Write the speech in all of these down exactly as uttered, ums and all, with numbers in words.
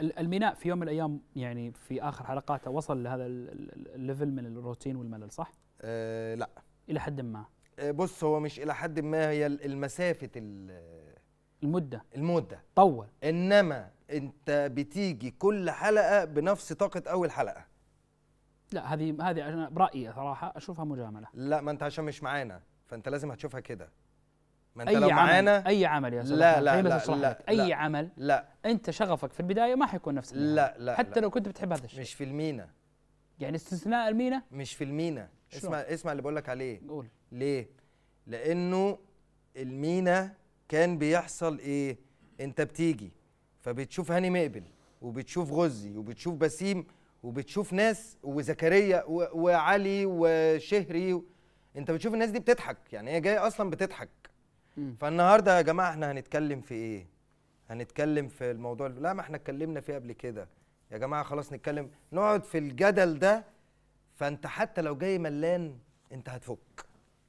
الميناء في يوم من الايام يعني في اخر حلقاته وصل لهذا الليفل من الروتين والملل، صح؟ أه لا الى حد ما. أه بص، هو مش الى حد ما، هي المسافه المده المده طول، انما انت بتيجي كل حلقه بنفس طاقه اول حلقه. لا هذه هذه انا برايي صراحه اشوفها مجامله. لا ما انت عشان مش معانا فانت لازم هتشوفها كده. ما انت لو معانا اي عمل يا سيدي، لا لا لا, لا اي لا عمل لا انت شغفك في البدايه ما حيكون نفس المينة. لا لا حتى لا لو كنت بتحب هذا الشيء مش في المينا، يعني استثناء المينا مش في المينا. اسمع اسمع اللي بقول لك عليه. قول ليه؟ لانه المينا كان بيحصل ايه، انت بتيجي فبتشوف هاني مقبل وبتشوف غزي وبتشوف بسيم وبتشوف ناس وزكريا وعلي وشهري و... انت بتشوف الناس دي بتضحك، يعني هي جايه اصلا بتضحك. فالنهارده يا جماعه احنا هنتكلم في ايه؟ هنتكلم في الموضوع لا ما احنا اتكلمنا فيه قبل كده يا جماعه، خلاص نتكلم، نقعد في الجدل ده. فانت حتى لو جاي ملان انت هتفك،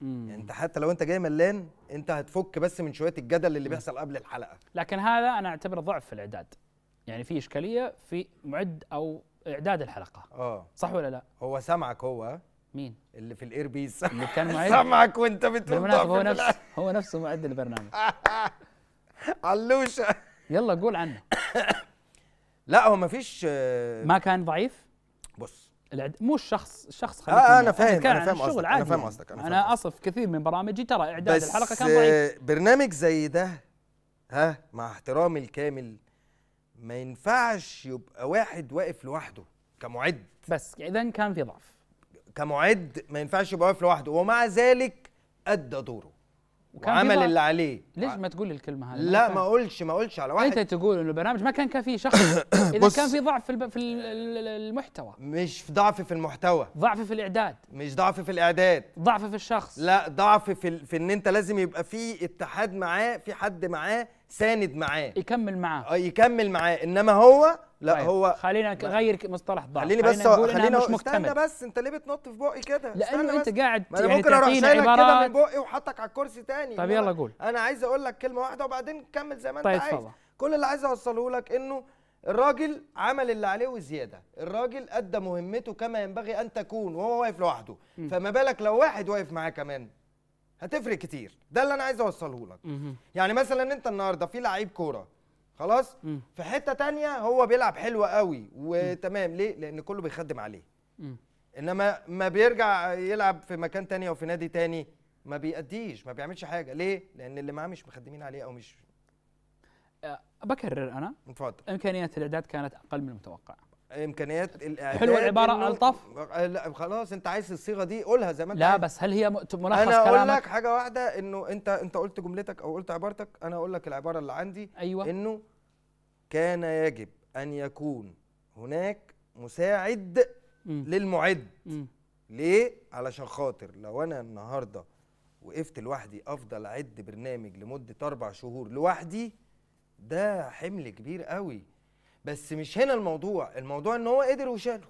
يعني انت حتى لو انت جاي ملان انت هتفك بس من شويه الجدل اللي بيحصل قبل الحلقه. لكن هذا انا اعتبره ضعف في الاعداد، يعني في اشكاليه في معد او اعداد الحلقه. اه صح ولا لا؟ هو سمعك، هو مين اللي في الاير بيس اللي كان معد سمعك وانت بتقول هو نفسه هو نفسه معد البرنامج علوشه. يلا قول عنه. لا هو ما فيش، ما كان ضعيف. بص العد... مو الشخص الشخص خليك. آه انا فاهم انا فاهم قصدك انا فاهم قصدك انا, أنا اصف كثير من برامجي ترى اعداد الحلقه كان ضعيف. برنامج زي ده ها مع احترامي الكامل ما ينفعش يبقى واحد واقف لوحده كمعد بس، اذا كان في ضعف كمعد ما ينفعش يبقى واقف لوحده، ومع ذلك ادى دوره وعمل اللي عليه. ليش ما تقول الكلمه هذه؟ لا ما اقولش ما اقولش على واحد. انت تقول انه البرنامج ما كان كان فيه شخص اذا كان في ضعف في في المحتوى. مش ضعف في المحتوى، ضعف في الاعداد. مش ضعف في الاعداد، ضعف في الشخص. لا ضعف في في ان انت لازم يبقى في اتحاد معاه، في حد معاه ساند معاه يكمل معاه يكمل معاه انما هو لا. طيب هو خلينا نغير مصطلح ضعف. خليني بس خلينا مش مكتمل. استنى بس، انت ليه بتنط في بقي كده؟ لانه انت قاعد يعني ممكن اروح شايلك كده من بقي وحطك على الكرسي تاني. طيب يلا قول. انا عايز اقول لك كلمه واحده وبعدين كمل زي ما انت عايز. طبعا. كل اللي عايز اوصله لك انه الراجل عمل اللي عليه وزياده، الراجل ادى مهمته كما ينبغي ان تكون وهو واقف لوحده، م. فما بالك لو واحد واقف معاه كمان؟ هتفرق كتير. ده اللي انا عايز اوصله لك. م -م. يعني مثلا انت النهارده في لعيب كوره خلاص مم. في حته تانية هو بيلعب حلو قوي وتمام. ليه؟ لان كله بيخدم عليه. مم. انما ما بيرجع يلعب في مكان تاني او في نادي تاني ما بيأديش، ما بيعملش حاجه. ليه؟ لان اللي معاه مش مخدمين عليه او مش أه بكرر انا. اتفضل. امكانيات الاعداد كانت اقل من المتوقع. امكانيات الاعداد حلوه العباره الطف. لا خلاص انت عايز الصيغه دي قولها زي ما انت. لا بس هل هي ملخص كلامك؟ انا اقول لك حاجه واحده، انه انت انت قلت جملتك او قلت عبارتك، انا اقول لك العباره اللي عندي. ايوه. انه كان يجب ان يكون هناك مساعد م. للمعد. م. ليه؟ علشان خاطر لو انا النهارده وقفت لوحدي افضل اعد برنامج لمده اربع شهور لوحدي، ده حمل كبير قوي. بس مش هنا الموضوع، الموضوع ان هو قدر وشاله.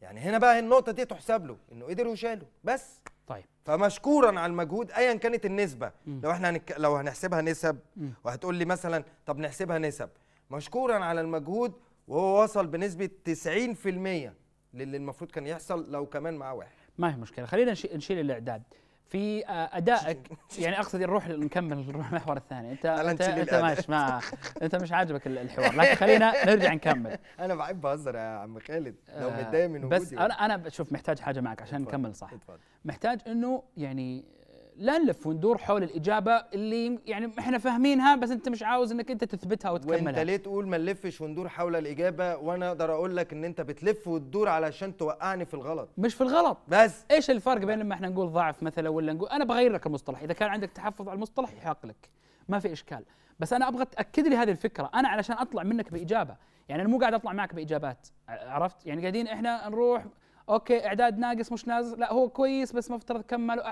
يعني هنا بقى النقطة دي تحسب له انه قدر وشاله بس. طيب فمشكورا على المجهود ايا كانت النسبة. م. لو احنا هنك... لو هنحسبها نسب م. وهتقول لي مثلا طب نحسبها نسب، مشكورا على المجهود وهو وصل بنسبة تسعين بالمئة للي المفروض كان يحصل لو كمان معاه واحد. ما هي مشكلة، خلينا نشيل الاعداد. في ادائك يعني اقصد نروح نكمل نروح المحور الثاني. انت انت, انت ماشي ما انت مش عاجبك الحوار، لكن خلينا نرجع نكمل. انا بحب اهزر يا عم خالد لو متضايق من وجودي. بس انا انا بشوف محتاج حاجه معك عشان اتفضل. نكمل صح اتفضل. محتاج انه يعني لا نلف وندور حول الاجابه اللي يعني احنا فاهمينها، بس انت مش عاوز انك انت تثبتها وتكملها. وانت ليه تقول ما نلفش وندور حول الاجابه وانا اقدر اقول لك ان انت بتلف وتدور علشان توقعني في الغلط؟ مش في الغلط بس ايش الفرق بين لما احنا نقول ضعف مثلا ولا نقول انا بغير لك المصطلح، اذا كان عندك تحفظ على المصطلح يحق لك ما في اشكال، بس انا ابغى تاكد لي هذه الفكره انا علشان اطلع منك باجابه. يعني انا مو قاعد اطلع معك باجابات، عرفت؟ يعني قاعدين احنا نروح اوكي اعداد ناقص مش ناقص، لا هو كويس بس مفترض كمل.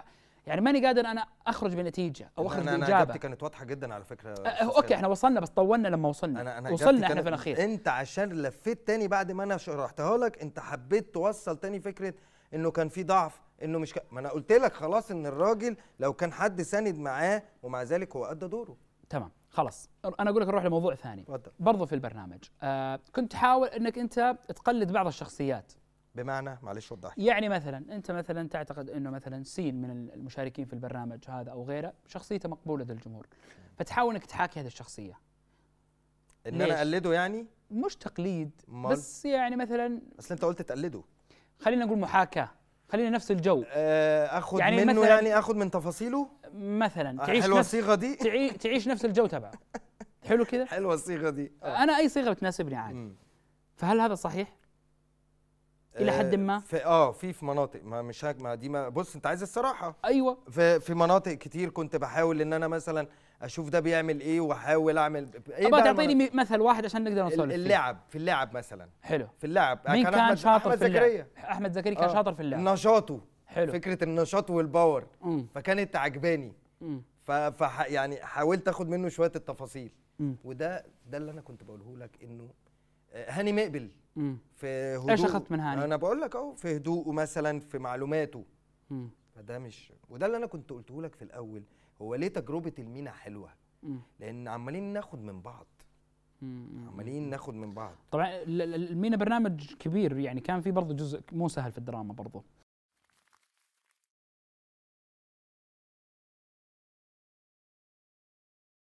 يعني ماني قادر انا اخرج بنتيجه او اخرج بإجابة. انا اجابتي كانت واضحه جدا على فكره. أه اوكي احنا وصلنا بس طولنا لما وصلنا. أنا أنا وصلنا احنا في الاخير. انت عشان لفيت تاني بعد ما انا شرحتها لك، انت حبيت توصل تاني فكره انه كان في ضعف، انه مش ك... ما انا قلت لك خلاص ان الراجل لو كان حد ساند معاه ومع ذلك هو ادى دوره. تمام خلاص انا اقول لك نروح لموضوع ثاني برضه في البرنامج. آه كنت تحاول انك انت تقلد بعض الشخصيات، بمعنى معلش وضح يعني مثلا انت مثلا تعتقد انه مثلا سين من المشاركين في البرنامج هذا او غيره شخصيته مقبوله للجمهور، فتحاول انك تحاكي هذه الشخصيه. ان انا اقلده يعني مش تقليد مال. بس يعني مثلا اصل انت قلت تقلده، خلينا نقول محاكاه، خلينا نفس الجو. آه اخذ يعني منه، يعني اخذ من تفاصيله مثلا. تعيش حلوه الصيغه دي، تعي... تعيش نفس الجو تبعه. حلو كده، حلوه الصيغه دي. آه. انا اي صيغه بتناسبني عادي. فهل هذا صحيح؟ الى حد ما في اه في في مناطق ما مش هاك ما دي ما بص انت عايز الصراحه. ايوه في في مناطق كتير كنت بحاول ان انا مثلا اشوف ده بيعمل ايه واحاول اعمل ايه. ابغى تعطيني مثل واحد عشان نقدر نوصل له. اللعب في اللعب مثلا. حلو في اللعب مين كان, كان شاطر؟ احمد زكريا. احمد زكريا كان آه. شاطر في اللعب، نشاطه. حلو فكره النشاط والباور مم. فكانت عجباني ف يعني حاولت اخد منه شويه التفاصيل مم. وده ده اللي انا كنت بقوله لك انه هاني مقبل مم. في هدوء. ايش اخذت من هاني؟ انا بقول لك اهو في هدوءه مثلا في معلوماته مم. فده مش وده اللي انا كنت قلته لك في الاول. هو ليه تجربه المينا حلوه؟ مم. لان عمالين ناخد من بعض مم. عمالين ناخد من بعض. طبعا المينا برنامج كبير يعني كان فيه برضه جزء مو سهل في الدراما برضه.